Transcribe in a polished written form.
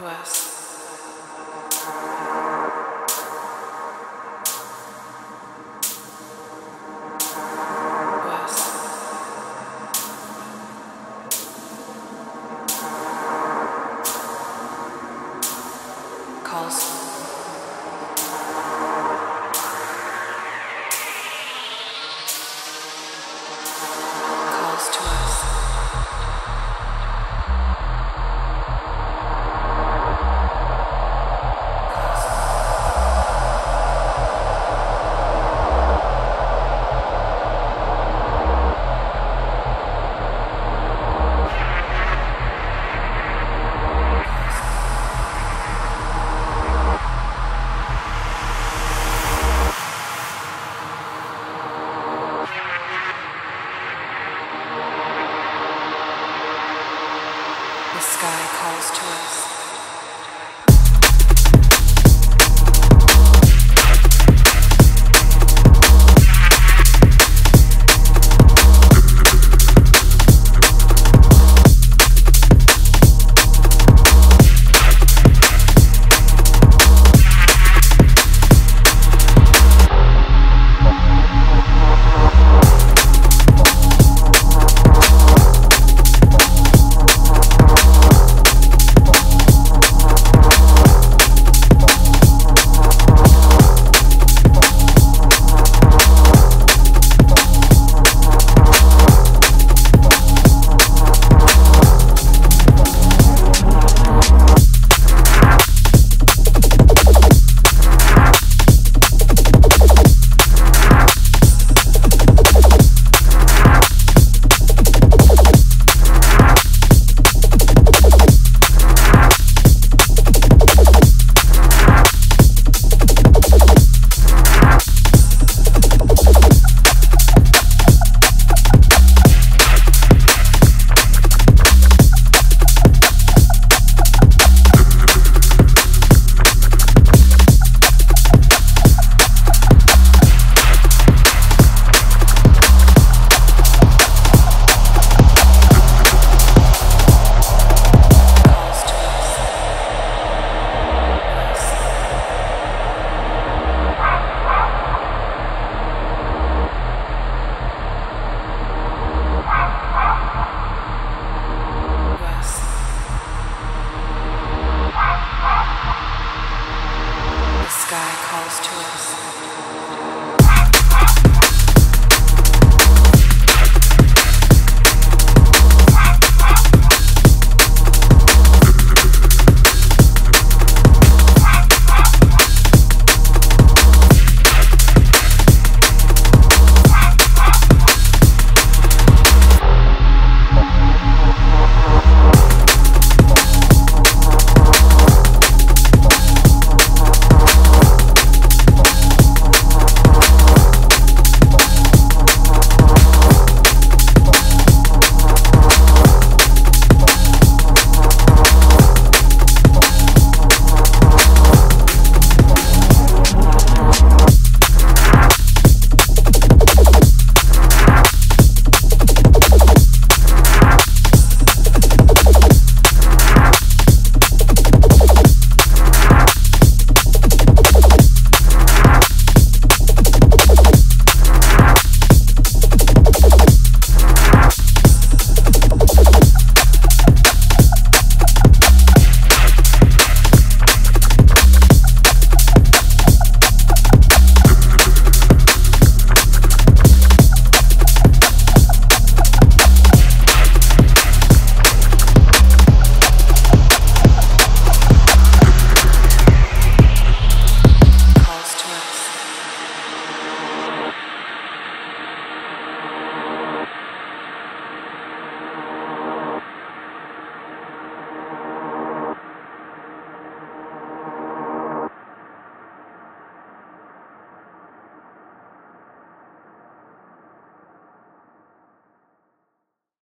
The sky calls to us.